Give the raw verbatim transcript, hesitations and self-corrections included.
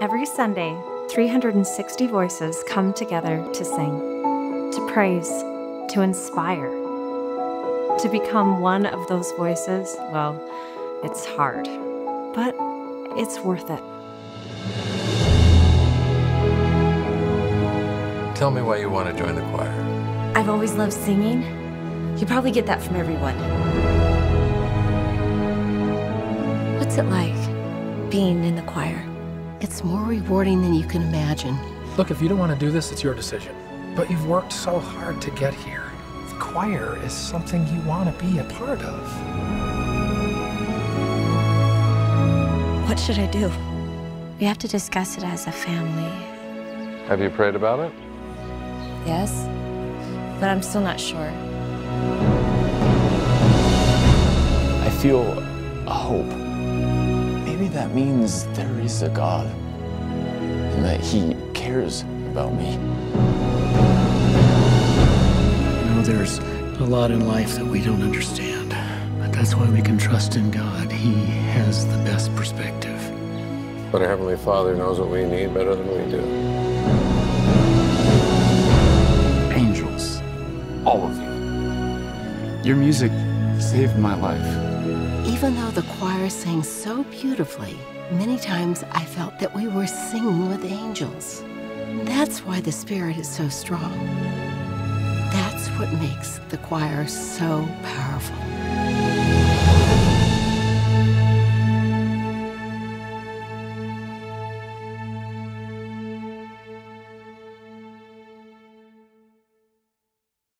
Every Sunday, three hundred sixty voices come together to sing, to praise, to inspire. To become one of those voices, well, it's hard, but it's worth it. Tell me why you want to join the choir. I've always loved singing. You probably get that from everyone. What's it like being in the choir? It's more rewarding than you can imagine. Look, if you don't want to do this, it's your decision. But you've worked so hard to get here. The choir is something you want to be a part of. What should I do? We have to discuss it as a family. Have you prayed about it? Yes, but I'm still not sure. I feel a hope. Maybe that means there is a God, and that He cares about me. You know, there's a lot in life that we don't understand, but that's why we can trust in God. He has the best perspective. But our Heavenly Father knows what we need better than we do. Angels, all of you. Your music saved my life. Even though the choir sang so beautifully, many times I felt that we were singing with angels. That's why the spirit is so strong. That's what makes the choir so powerful.